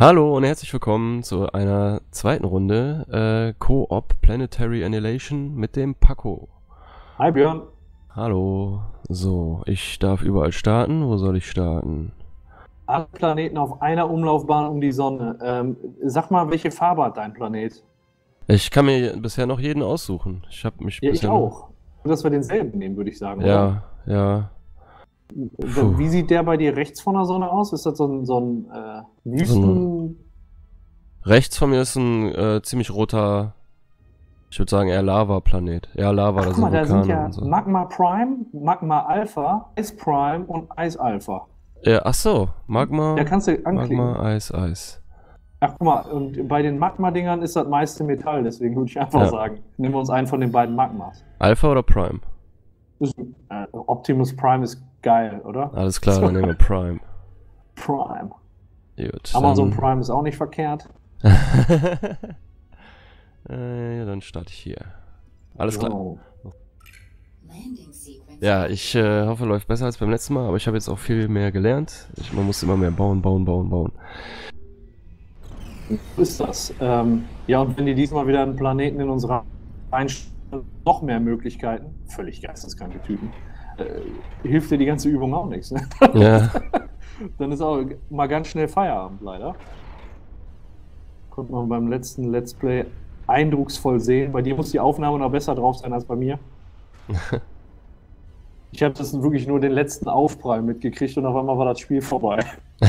Hallo und herzlich willkommen zu einer zweiten Runde Co-op Planetary Annihilation mit dem Paco. Hi Björn. Hallo. So, ich darf überall starten. Wo soll ich starten? 8 Planeten auf einer Umlaufbahn um die Sonne. Sag mal, welche Farbe hat dein Planet? Ich kann mir bisher noch jeden aussuchen. Ich habe mich ja, ich auch. Dass wir denselben nehmen, würde ich sagen. Ja, oder? Ja. Puh. Wie sieht der bei dir rechts von der Sonne aus? Ist das so ein Wüsten? Rechts von mir ist ein ziemlich roter, ich würde sagen eher Lava-Planet. Eher Lava, das ist ein Vulkan. Da sind ja so. Magma Prime, Magma Alpha, Ice Prime und Eis Alpha. Ja, ach so, Magma, da kannst du anklicken. Magma, Eis. Ach guck mal, und bei den Magma-Dingern ist das meiste Metall, deswegen würde ich einfach sagen, nehmen wir uns einen von den beiden Magmas. Alpha oder Prime? Optimus Prime ist geil, oder? Alles klar, dann nehmen wir Prime. Prime. Gut, Amazon dann... Prime ist auch nicht verkehrt. Dann starte ich hier. Alles klar. Oh. Ja, ich hoffe, läuft besser als beim letzten Mal, aber ich habe jetzt auch viel mehr gelernt. Man muss immer mehr bauen. Ist das. Ja, und wenn die diesmal wieder einen Planeten in unserer Einstellung noch mehr Möglichkeiten, völlig geisteskranke Typen, hilft dir die ganze Übung auch nichts. Ne? Ja. Dann ist auch mal ganz schnell Feierabend, leider. Konnte man beim letzten Let's Play eindrucksvoll sehen. Bei dir muss die Aufnahme noch besser drauf sein als bei mir. Ich habe das wirklich nur den letzten Aufprall mitgekriegt und auf einmal war das Spiel vorbei. Ja.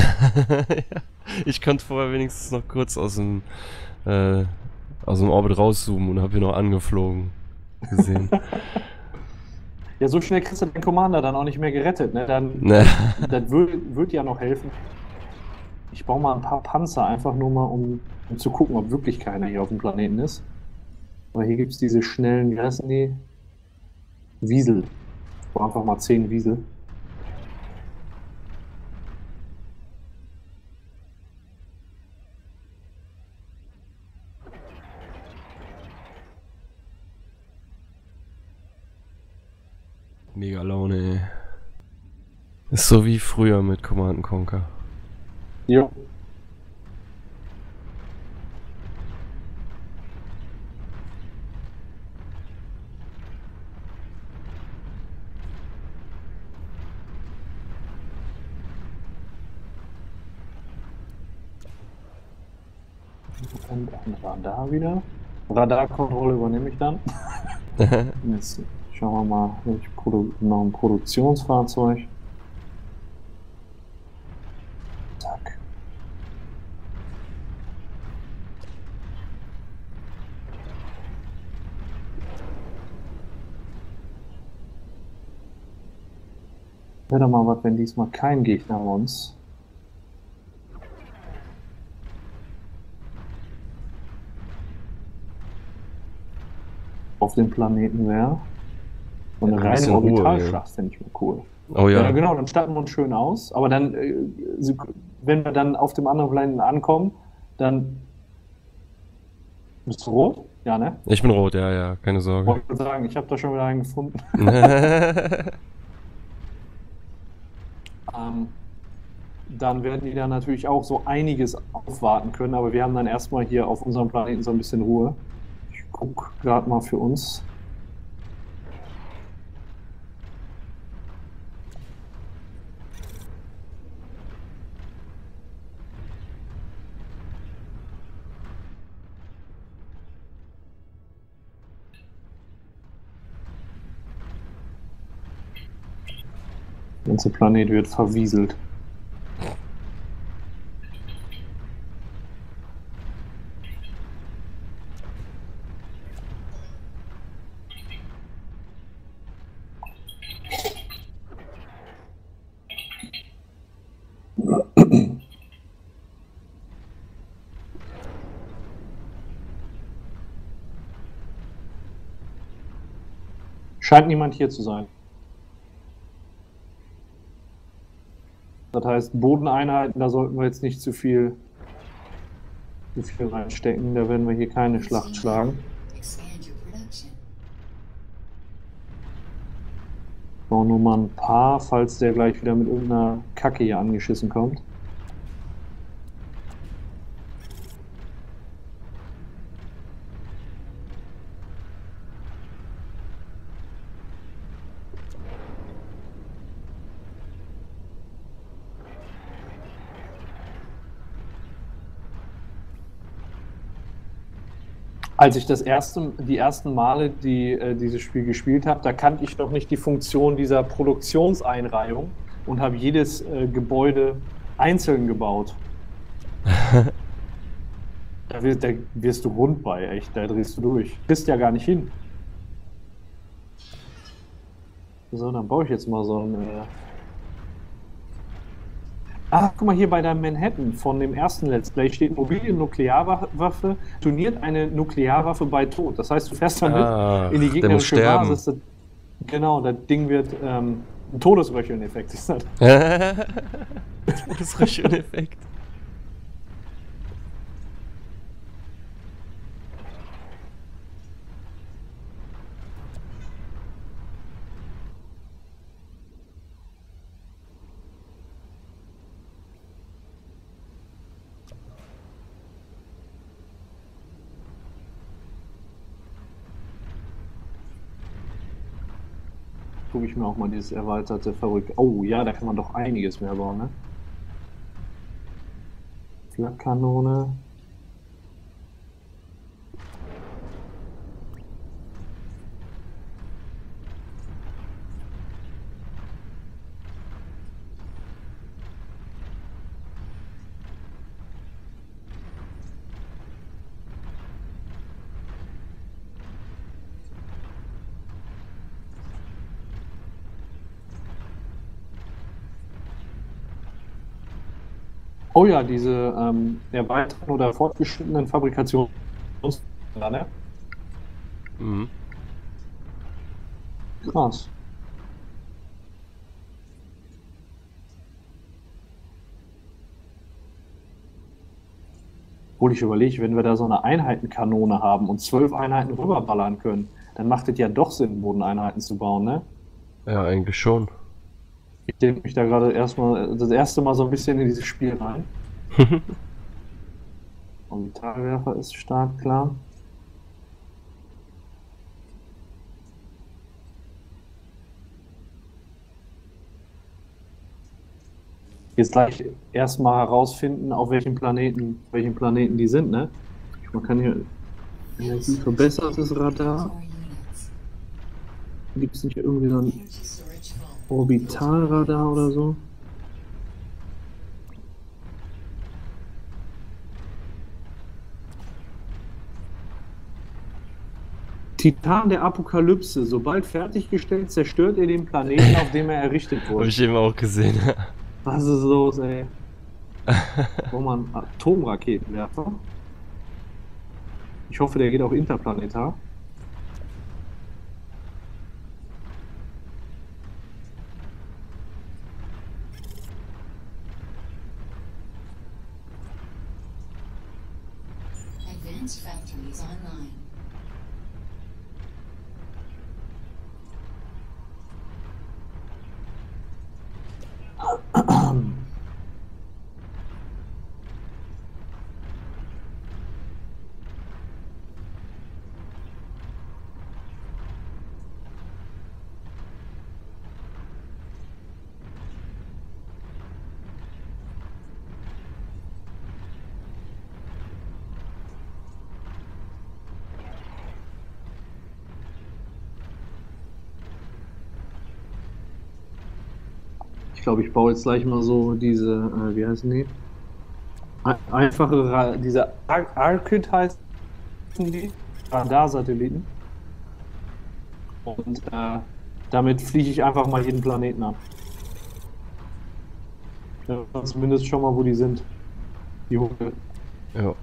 Ich konnte vorher wenigstens noch kurz aus dem Orbit rauszoomen und habe hier noch angeflogen gesehen. Ja, so schnell kriegst du den Commander dann auch nicht mehr gerettet, ne? Das würde ja noch helfen. Ich baue mal ein paar Panzer, einfach nur mal, um zu gucken, ob wirklich keiner hier auf dem Planeten ist. Aber hier gibt es diese schnellen, wie heißen die? Wiesel. Ich brauche einfach mal 10 Wiesel. Mega Laune, ey. Ist so wie früher mit Command & Conquer. Jo. Und ein Radar wieder. Radarkontrolle übernehme ich dann. Jetzt schauen wir mal, noch ein Produktionsfahrzeug. Zack. Wäre doch mal was, wenn diesmal kein Gegner bei uns. Auf dem Planeten wäre. So eine reine Orbitalschlacht finde ich mal cool. Oh ja. Ja. Genau, dann starten wir uns schön aus. Aber dann, wenn wir dann auf dem anderen Planeten ankommen, dann. Bist du rot? Ja, ne? Ich bin rot, ja, keine Sorge. Wollte ich sagen, ich habe da schon wieder einen gefunden. Dann werden die da natürlich auch so einiges aufwarten können, aber wir haben dann erstmal hier auf unserem Planeten so ein bisschen Ruhe. Ich guck gerade mal für uns. Der ganze Planet wird verwieselt. Scheint niemand hier zu sein. Das heißt, Bodeneinheiten, da sollten wir jetzt nicht zu viel reinstecken, da werden wir hier keine Schlacht schlagen. Bauen nur mal ein paar, falls der gleich wieder mit irgendeiner Kacke hier angeschissen kommt. Als ich das die ersten Male dieses Spiel gespielt habe, da kannte ich noch nicht die Funktion dieser Produktionseinreihung und habe jedes Gebäude einzeln gebaut. Da wirst du rund bei, echt, da drehst du durch. Bist ja gar nicht hin. So, dann baue ich jetzt mal so ein... Ach, guck mal, hier bei der Manhattan von dem ersten Let's Play steht: mobile Nuklearwaffe turniert eine Nuklearwaffe bei Tod. Das heißt, du fährst damit in die gegnerische Basis. Das, genau, das Ding wird ein Todesröcheln-Effekt. Ist das? Todesröcheln-Effekt. Gucke ich mir auch mal dieses erweiterte verrückt. Oh ja, da kann man doch einiges mehr bauen, ne? Flakkanone. Oh ja, diese erweiterten oder fortgeschrittenen Fabrikationen. Ne? Mhm. Krass. Obwohl ich überlege, wenn wir da so eine Einheitenkanone haben und 12 Einheiten rüberballern können, dann macht es ja doch Sinn, Bodeneinheiten zu bauen, ne? Ja, eigentlich schon. Ich denke mich da gerade das erste Mal so ein bisschen in dieses Spiel rein. Orbitalwerfer ist startklar. Jetzt gleich erstmal herausfinden, auf welchen Planeten die sind, ne? Man kann hier ein verbessertes Radar. Gibt es nicht irgendwie so ein Orbitalradar oder so? Titan der Apokalypse. Sobald fertiggestellt, zerstört ihr den Planeten, auf dem er errichtet wurde. Hab ich eben auch gesehen. Was ist los, ey? Braucht man einen Atomraketenwerfer? Ich hoffe, der geht auch interplanetar. Ich glaube, ich baue jetzt gleich mal so diese, wie heißen die? Einfache, diese Arkit heißen die, Radarsatelliten. Und damit fliege ich einfach mal jeden Planeten ab. Ja, zumindest schon mal, wo die sind. Die Hunde. Ja.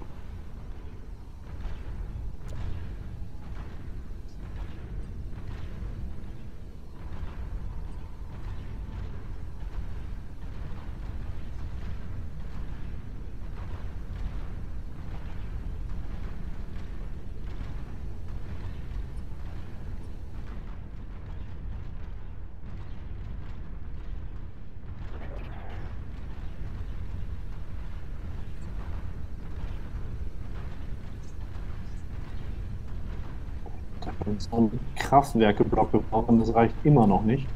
So ein Kraftwerkeblock gebraucht und das reicht immer noch nicht.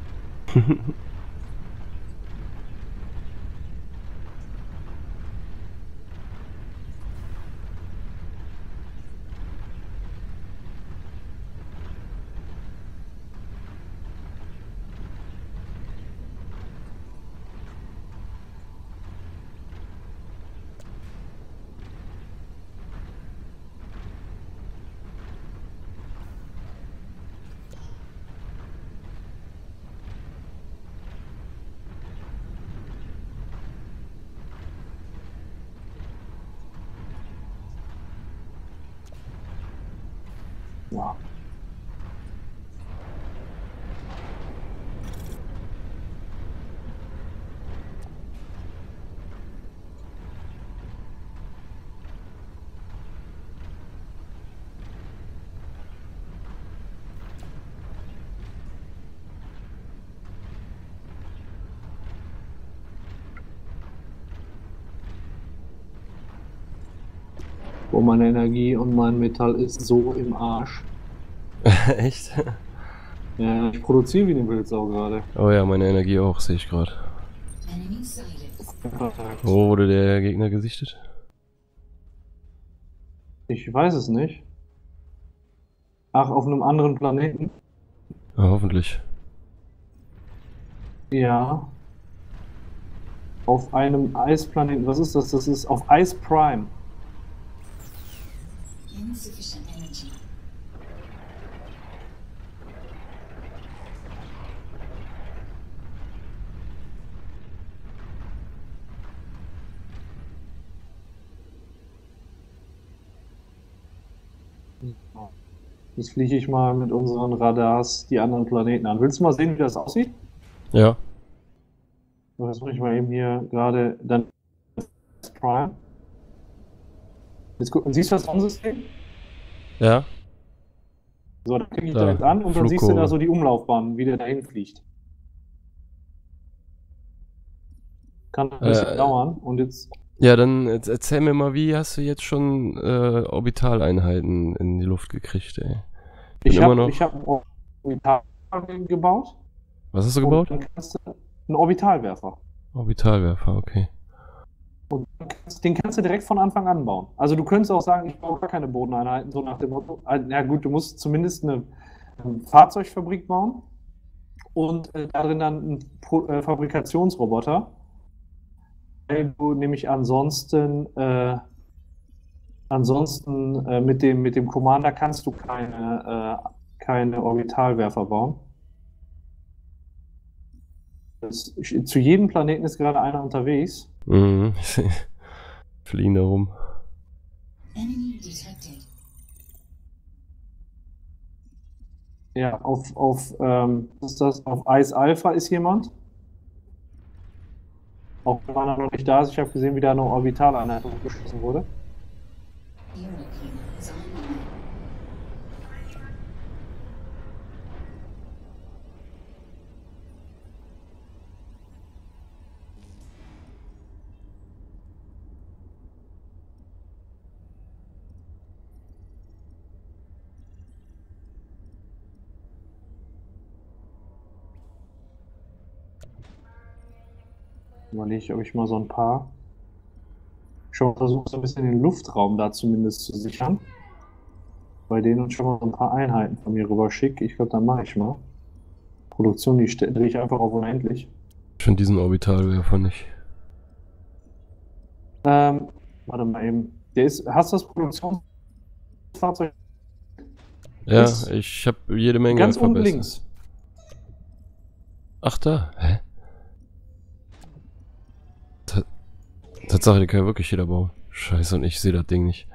Ja. Wo meine Energie und mein Metall ist so im Arsch. Echt? Ja, ich produziere wie eine Wildsau gerade. Oh ja, meine Energie auch, sehe ich gerade. Wo wurde der Gegner gesichtet? Ich weiß es nicht. Ach, auf einem anderen Planeten? Ja, hoffentlich. Ja. Auf einem Eisplaneten. Was ist das? Das ist auf Ice Prime. Jetzt fliege ich mal mit unseren Radars die anderen Planeten an. Willst du mal sehen, wie das aussieht? Ja. So, jetzt muss ich mal eben hier gerade dann Prime. Jetzt gucken, siehst du das Sonnensystem? Ja. So, dann klicke ich da jetzt an und dann siehst du da so die Umlaufbahn, wie der dahin fliegt. Kann ein bisschen dauern und jetzt... Ja, dann erzähl mir mal, wie hast du jetzt schon Orbitaleinheiten in die Luft gekriegt, ey? Ich hab einen Orbital gebaut. Was hast du gebaut? Dann kannst du einen Orbitalwerfer. Orbitalwerfer, okay. Und den kannst du direkt von Anfang an bauen. Also du könntest auch sagen, ich baue gar keine Bodeneinheiten, so nach dem Motto. Na gut, du musst zumindest eine Fahrzeugfabrik bauen und darin dann einen Fabrikationsroboter, weil du nämlich ansonsten mit dem Commander kannst du keine Orbitalwerfer bauen. Zu jedem Planeten ist gerade einer unterwegs. Mhm. Fliegen da rum. Ja, was ist das? Auf Eis Alpha ist jemand. Auch wenn er noch nicht da ist, ich habe gesehen, wie da eine Orbitaleinheit hochgeschossen wurde. Überlege ich, ob ich mal so ein paar schon versuche, so ein bisschen den Luftraum da zumindest zu sichern. Bei denen schon mal so ein paar Einheiten von mir rüber schicke. Ich glaube, dann mache ich mal. Produktion, die drehe ich einfach auf unendlich. Schon diesen Orbitalwerfer nicht. Warte mal eben. Hast du das Produktionsfahrzeug? Ja, ich habe jede Menge ganz verbessert. Ganz unten links. Ach da, hä? Tatsache, die kann ja wirklich jeder bauen. Scheiße, und ich sehe das Ding nicht.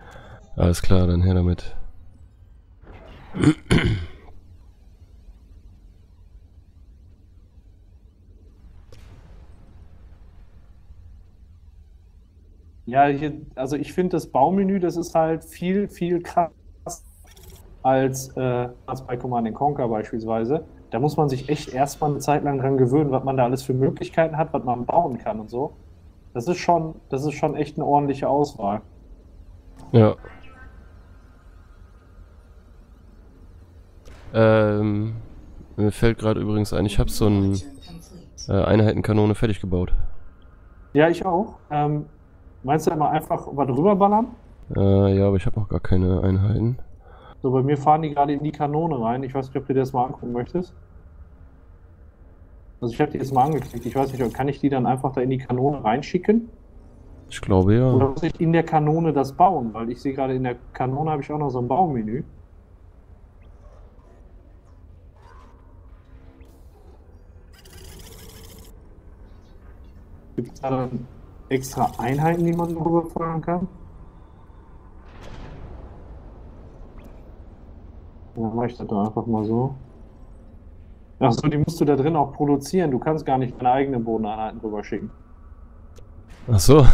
Alles klar, dann her damit. Ja, also ich finde das Baumenü, das ist halt viel, viel krasser als bei Command & Conquer beispielsweise. Da muss man sich echt erstmal eine Zeit lang dran gewöhnen, was man da alles für Möglichkeiten hat, was man bauen kann und so. Das ist schon echt eine ordentliche Auswahl. Ja. Mir fällt gerade übrigens ein, ich habe so eine Einheitenkanone fertig gebaut. Ja, ich auch. Meinst du immer einfach was rüberballern? Ja, aber ich habe auch gar keine Einheiten. So, bei mir fahren die gerade in die Kanone rein. Ich weiß nicht, ob du dir das mal angucken möchtest. Also ich habe die jetzt mal angeklickt, ich weiß nicht, kann ich die dann einfach da in die Kanone reinschicken? Ich glaube ja. Oder muss ich in der Kanone das bauen? Weil ich sehe gerade, in der Kanone habe ich auch noch so ein Baumenü. Gibt es da dann extra Einheiten, die man darüber fahren kann? Dann mache ich das doch einfach mal so. Achso, die musst du da drin auch produzieren. Du kannst gar nicht deine eigenen Bodeneinheiten rüber schicken. Achso.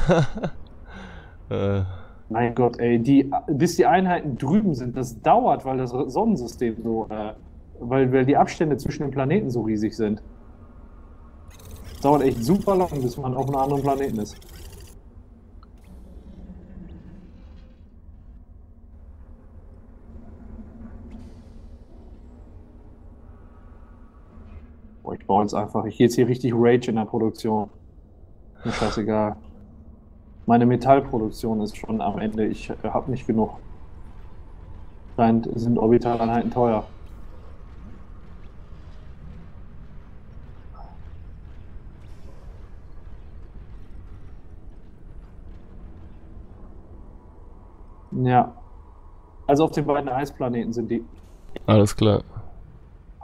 Mein Gott, ey, bis die Einheiten drüben sind, das dauert, weil das Sonnensystem so, weil die Abstände zwischen den Planeten so riesig sind. Das dauert echt super lang, bis man auf einem anderen Planeten ist. Boah, ich baue jetzt einfach, ich gehe jetzt hier richtig Rage in der Produktion. Mir scheißegal. Meine Metallproduktion ist schon am Ende, ich habe nicht genug. Scheint, sind Orbitaleinheiten teuer. Ja. Also auf den beiden Eisplaneten sind die. Alles klar.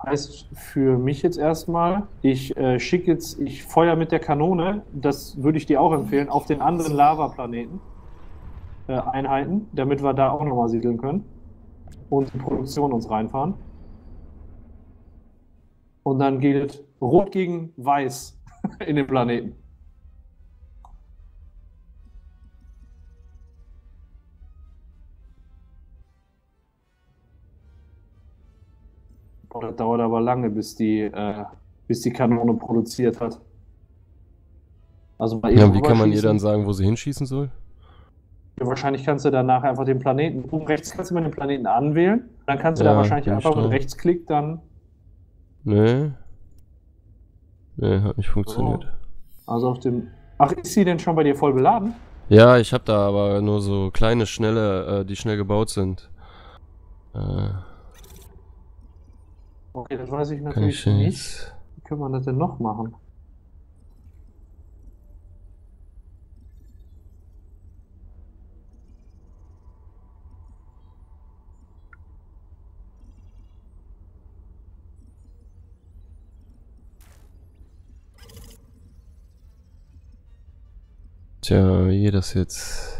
Heißt für mich jetzt erstmal, ich schicke jetzt, ich feuer mit der Kanone, das würde ich dir auch empfehlen, auf den anderen Lavaplaneten Einheiten, damit wir da auch nochmal siedeln können und die Produktion uns reinfahren. Und dann geht es Rot gegen Weiß in den Planeten. Das dauert aber lange, bis die Kanone produziert hat. Also bei ja, wie kann man ihr dann sagen, wo sie hinschießen soll? Ja, wahrscheinlich kannst du danach einfach den Planeten, oben rechts kannst du mal den Planeten anwählen, dann kannst du ja, da wahrscheinlich einfach mit Rechtsklick dann... Nee. Nee, hat nicht funktioniert. So. Also auf dem... Ach, ist sie denn schon bei dir voll beladen? Ja, ich habe da aber nur so kleine, schnelle, die schnell gebaut sind. Okay, das weiß ich natürlich nicht. Wie kann man das denn noch machen? Tja, wie geht das jetzt?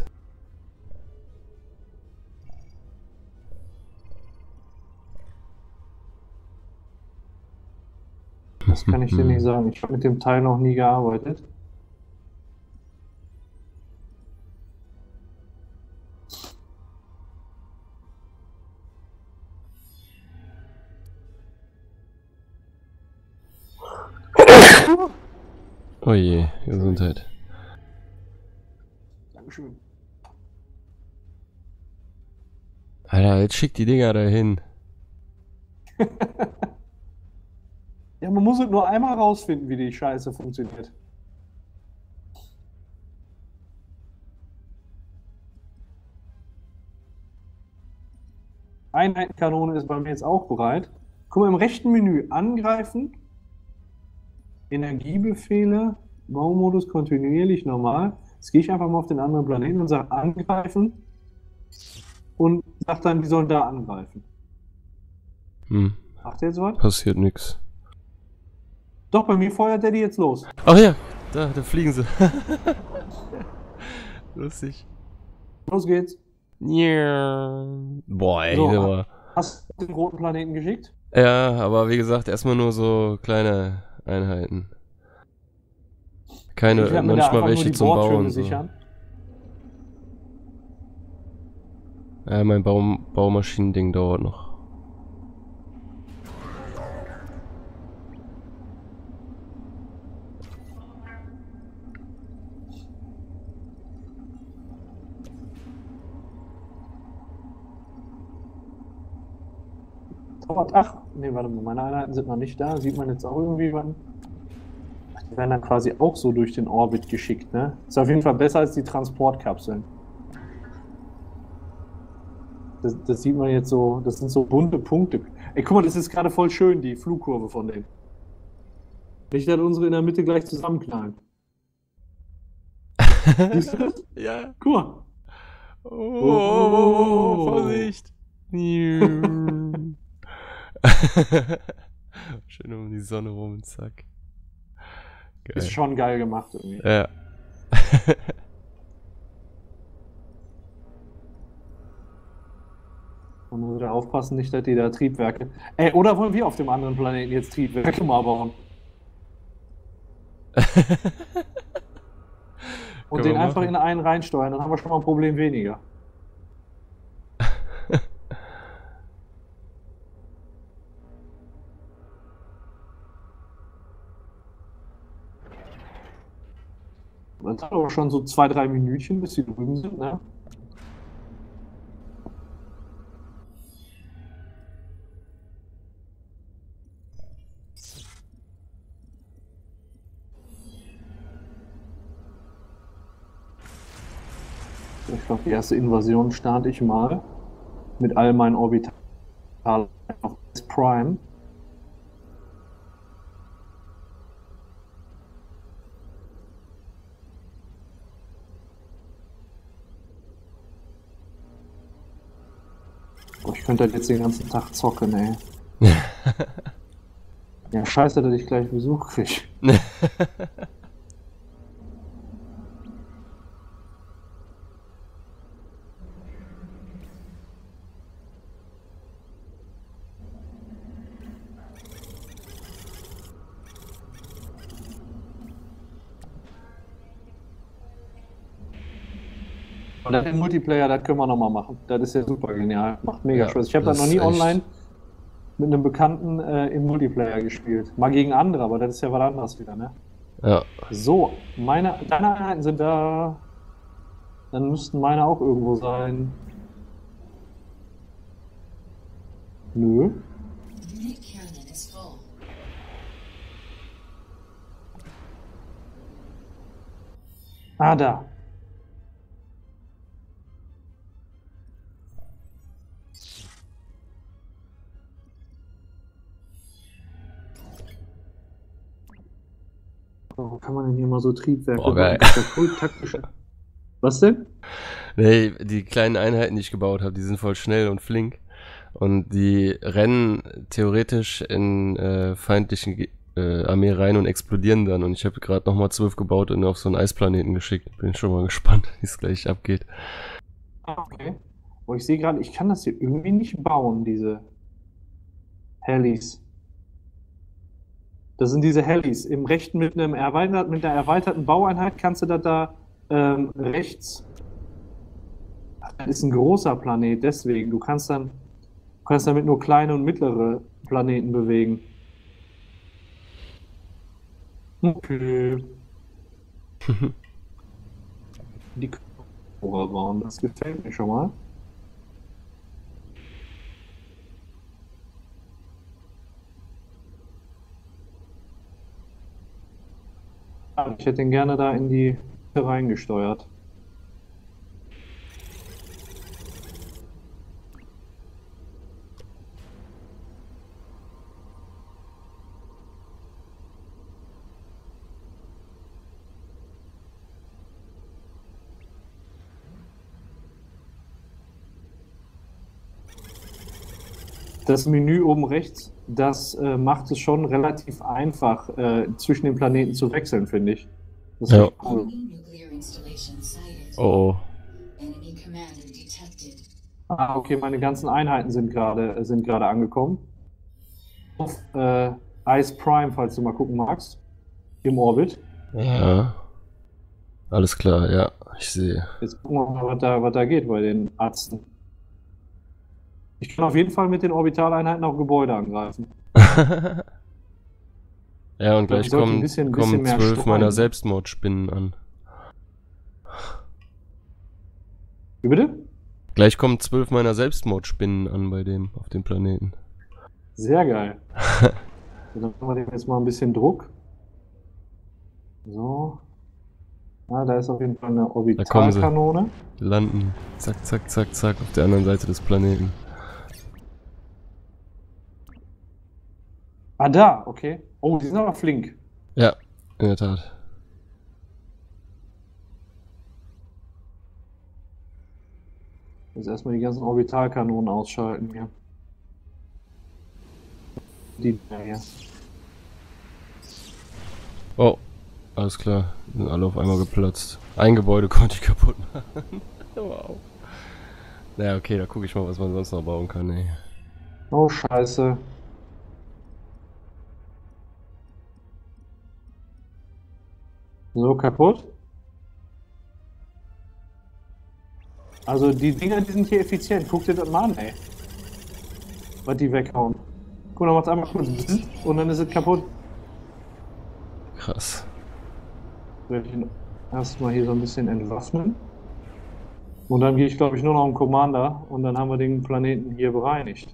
Das kann ich dir nicht sagen. Ich habe mit dem Teil noch nie gearbeitet. Oh je, Gesundheit. Dankeschön. Alter, jetzt schick die Dinger dahin. Ja, man muss es nur einmal rausfinden, wie die Scheiße funktioniert. Einheitenkanone ist bei mir jetzt auch bereit. Guck mal, im rechten Menü angreifen, Energiebefehle, Baumodus kontinuierlich normal. Jetzt gehe ich einfach mal auf den anderen Planeten und sage angreifen und sage dann, die sollen da angreifen. Hm. Macht der jetzt was? Passiert nichts. Doch, bei mir feuert der die jetzt los. Ach ja, da fliegen sie. Lustig. Los geht's. Yeah. Boah, ey. So, hast du den roten Planeten geschickt? Ja, aber wie gesagt, erstmal nur so kleine Einheiten. Keine, manchmal welche zum Bauen. So. Ja, mein Baumaschinending dauert noch. Ach, nee, warte mal, meine Einheiten sind noch nicht da. Sieht man jetzt auch irgendwie, wann? Die werden dann quasi auch so durch den Orbit geschickt, ne? Ist auf jeden Fall besser als die Transportkapseln. Das sieht man jetzt so, das sind so bunte Punkte. Ey, guck mal, das ist gerade voll schön, die Flugkurve von denen. Nicht, dass unsere in der Mitte gleich zusammenknallen. Siehst du das? Ja. Guck mal. Oh, Vorsicht! Schön um die Sonne rum und zack. Geil. Ist schon geil gemacht irgendwie. Ja. Man muss da aufpassen, nicht, dass die da Triebwerke... Ey, oder wollen wir auf dem anderen Planeten jetzt Triebwerke mal bauen? Und den einfach in einen reinsteuern, dann haben wir schon mal ein Problem weniger. Man hat aber schon so 2-3 Minütchen, bis sie drüben sind, ne? Ich glaube, die erste Invasion starte ich mal mit all meinen Orbitalen auf Ice Prime. Oh, ich könnte halt jetzt den ganzen Tag zocken, ey. Ja, scheiße, dass ich gleich Besuch krieg. Und den Multiplayer, das können wir nochmal machen. Das ist ja super genial. Macht mega Spaß. Ich habe das noch nie online mit einem Bekannten im Multiplayer gespielt. Mal gegen andere, aber das ist ja was anderes wieder, ne? Ja. So, deine Einheiten sind da. Dann müssten meine auch irgendwo sein. Nö. Ah, da. Warum kann man denn hier mal so Triebwerke machen? Das ist ja cool taktisch. Was denn? Nee, die kleinen Einheiten, die ich gebaut habe, die sind voll schnell und flink. Und die rennen theoretisch in feindlichen Armee rein und explodieren dann. Und ich habe gerade nochmal 12 gebaut und auf so einen Eisplaneten geschickt. Bin schon mal gespannt, wie es gleich abgeht. Okay. Oh, ich sehe gerade, ich kann das hier irgendwie nicht bauen, diese Helis. Das sind diese Helis. Im rechten mit einer erweiterten Baueinheit kannst du das da rechts. Das ist ein großer Planet, deswegen. Du kannst damit nur kleine und mittlere Planeten bewegen. Okay. Die Körper bauen, das gefällt mir schon mal. Ich hätte ihn gerne da in die Mitte reingesteuert. Das Menü oben rechts, das macht es schon relativ einfach, zwischen den Planeten zu wechseln, finde ich. Das ist cool. Oh. Ah, okay, meine ganzen Einheiten sind gerade angekommen. Auf Ice Prime, falls du mal gucken magst. Im Orbit. Ja. Alles klar, ja, ich sehe. Jetzt gucken wir mal, was da geht bei den Ärzten. Ich kann auf jeden Fall mit den Orbitaleinheiten auch Gebäude angreifen. Ja, und gleich kommen 12 meiner Selbstmordspinnen an. Wie bitte? Gleich kommen 12 meiner Selbstmordspinnen an auf dem Planeten. Sehr geil. So, dann machen wir dem jetzt mal ein bisschen Druck. So. Ah, da ist auf jeden Fall eine Orbitalkanone. Landen. Zack, zack, zack, zack auf der anderen Seite des Planeten. Ah, da, okay. Oh, die sind aber flink. Ja, in der Tat. Jetzt erstmal die ganzen Orbitalkanonen ausschalten, ja. Die da hier. Oh, alles klar. Sind alle auf einmal geplatzt. Ein Gebäude konnte ich kaputt machen. Wow. Ja, okay, da gucke ich mal, was man sonst noch bauen kann, ey. Oh, scheiße. So, kaputt. Also die Dinger, die sind hier effizient. Guck dir das mal an, ey. Was die weghauen. Guck, dann macht's einmal kurz und dann ist es kaputt. Krass. Werde ich ihn erstmal hier so ein bisschen entwaffnen. Und dann gehe ich, glaube ich, nur noch um Commander und dann haben wir den Planeten hier bereinigt.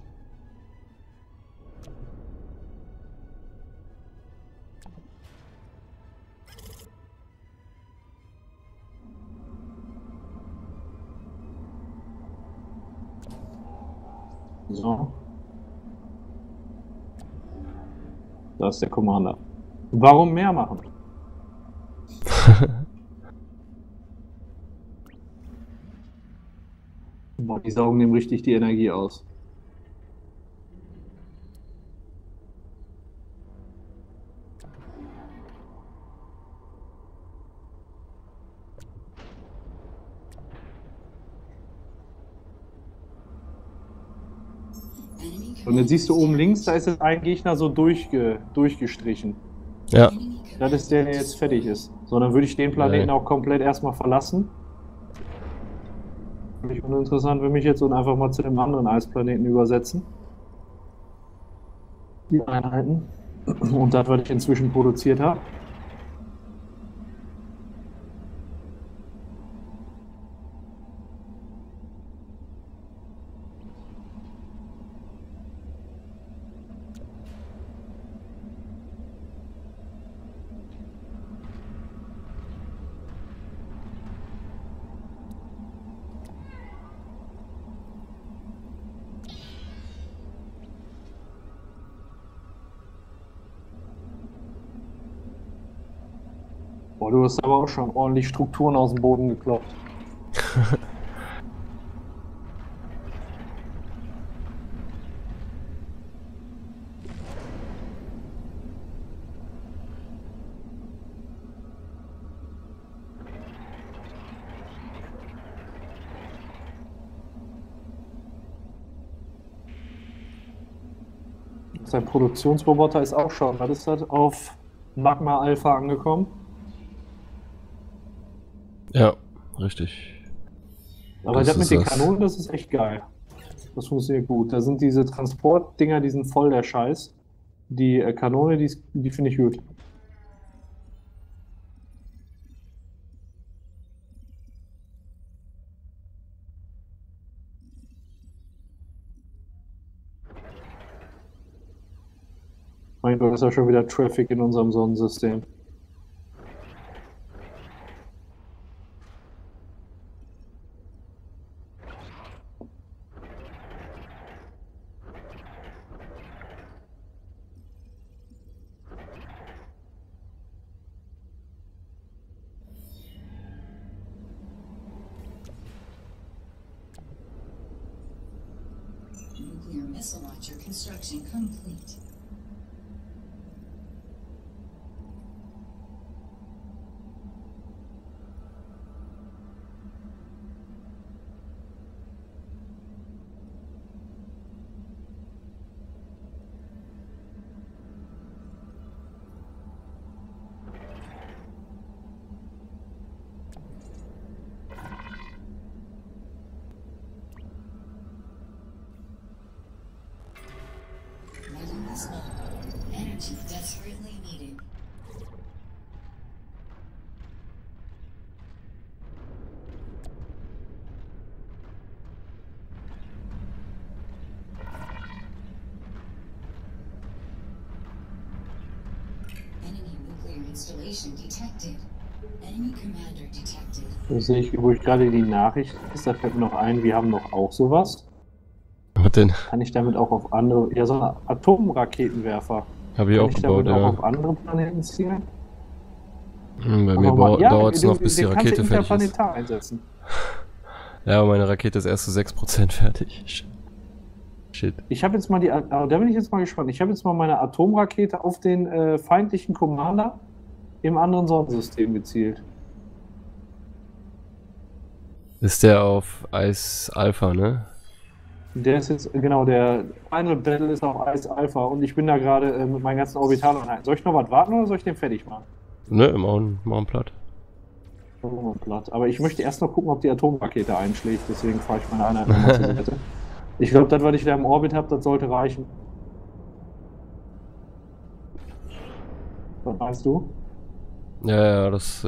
So. Da ist der Commander. Warum mehr machen? Boah, die saugen dem richtig die Energie aus. Und jetzt siehst du oben links, da ist jetzt ein Gegner so durchgestrichen. Ja. Das ist der, der jetzt fertig ist. So, dann würde ich den Planeten auch komplett erstmal verlassen. Völlig uninteressant für mich jetzt und einfach mal zu dem anderen Eisplaneten übersetzen. Die Einheiten. Und das, was ich inzwischen produziert habe. Boah, du hast aber auch schon ordentlich Strukturen aus dem Boden geklopft. Sein Produktionsroboter ist auch schon, was ist das, auf Magma Alpha angekommen. Ja, richtig. Aber das mit den Kanonen, das ist echt geil. Das funktioniert gut. Da sind diese Transportdinger, die sind voll der Scheiß. Die Kanone, die finde ich gut. Mein Gott, das ist ja schon wieder Traffic in unserem Sonnensystem. Da sehe ich, wo ich gerade die Nachricht ist, da fällt mir noch ein, wir haben doch auch sowas. Was denn? Kann ich damit auch auf andere, ja, so einen Atomraketenwerfer. Habe ich auch gebaut, ja. Kann ich damit auch auf andere Planeten zielen? Bei mir dauert es noch, bis die Rakete fertig ist. Einsetzen. Ja, aber meine Rakete ist erst zu 6% fertig. Shit. Ich habe jetzt mal die, also da bin ich jetzt mal gespannt, ich habe jetzt mal meine Atomrakete auf den feindlichen Commander im anderen Sonnensystem gezielt. Ist der auf Eis Alpha, ne? Der ist jetzt, genau, der Final Battle ist auf Eis Alpha und ich bin da gerade mit meinen ganzen Orbitaleinheiten. Soll ich noch was warten oder soll ich den fertig machen? Ne, machen platt. Aber ich möchte erst noch gucken, ob die Atomrakete einschlägt, deswegen fahre ich meine Einheiten mal zur Seite. Ich glaube, das, was ich da im Orbit habe, das sollte reichen. Was meinst du? Ja, das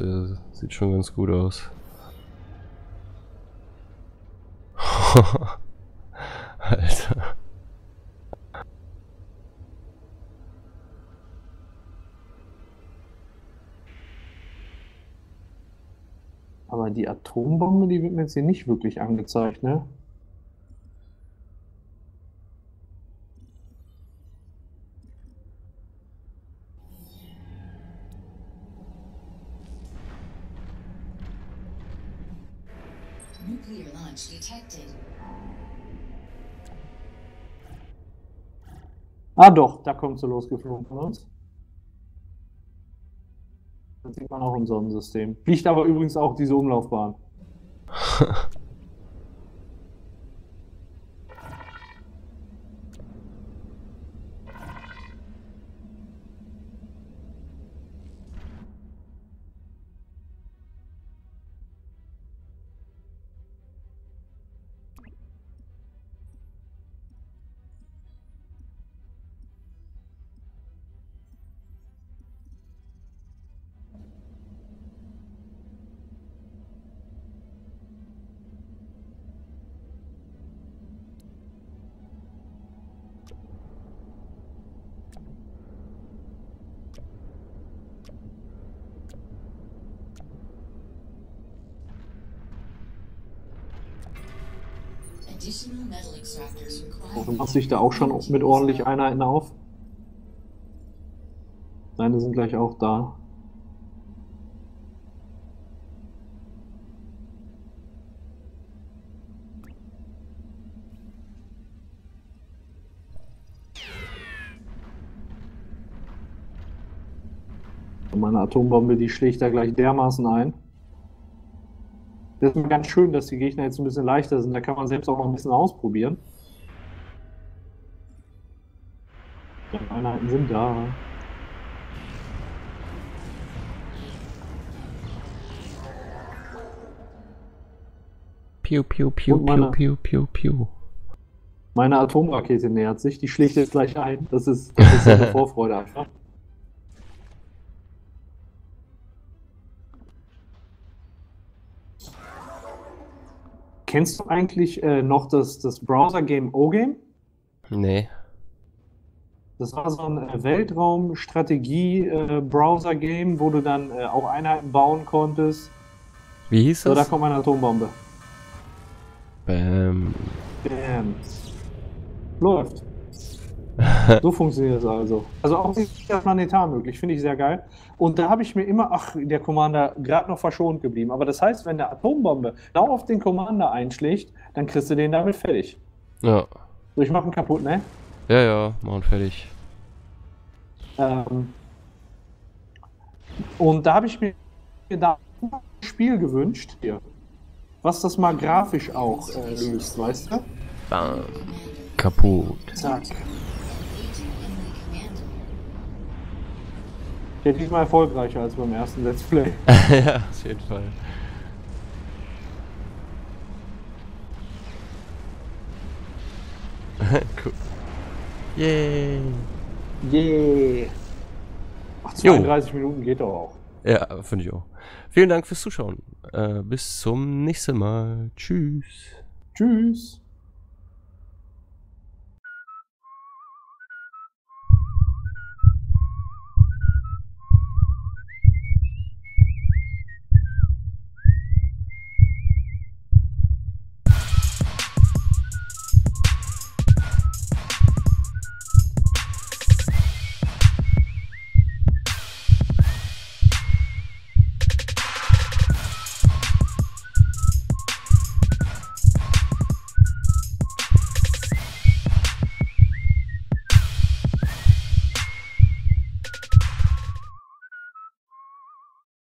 sieht schon ganz gut aus. Alter. Aber die Atombombe, die wird mir jetzt hier nicht wirklich angezeigt, ne? Nuclear launch detected. Ah doch, da kommt sie losgeflogen von uns. Das sieht man auch im Sonnensystem. Fliegt aber übrigens auch diese Umlaufbahn. Oh, du machst dich da auch schon mit ordentlich Einheiten auf? Nein, die sind gleich auch da. Und meine Atombombe, die schlägt da gleich dermaßen ein. Das ist ganz schön, dass die Gegner jetzt ein bisschen leichter sind. Da kann man selbst auch noch ein bisschen ausprobieren. Ja, Einheiten sind da. Piu, piu, piu, piu, piu, piu, piu. Meine Atomrakete nähert sich. Die schlägt jetzt gleich ein. Das ist eine Vorfreude einfach. Kennst du eigentlich noch das Browser-Game Ogame? Nee. Das war so ein Weltraum-Strategie-Browser-Game, wo du dann auch Einheiten bauen konntest. Wie hieß das? So, da kommt eine Atombombe. Bam. Bam. Läuft. So funktioniert es also. Also auch planetar möglich, finde ich sehr geil. Und da habe ich mir immer, ach, der Commander gerade noch verschont geblieben. Aber das heißt, wenn der Atombombe genau auf den Commander einschlägt, dann kriegst du den damit fertig. Ja. So, ich mache ihn kaputt, ne? Ja, ja, machen fertig. Und da habe ich mir da ein Spiel gewünscht, hier, was das mal grafisch auch löst, weißt du? Bam. Kaputt. Zack. Der ist diesmal erfolgreicher als beim ersten Let's Play. Ja, auf jeden Fall. Cool. Yay. Yay. Yeah. Ach, 32 Minuten geht doch auch. Ja, finde ich auch. Vielen Dank fürs Zuschauen. Bis zum nächsten Mal. Tschüss. Tschüss.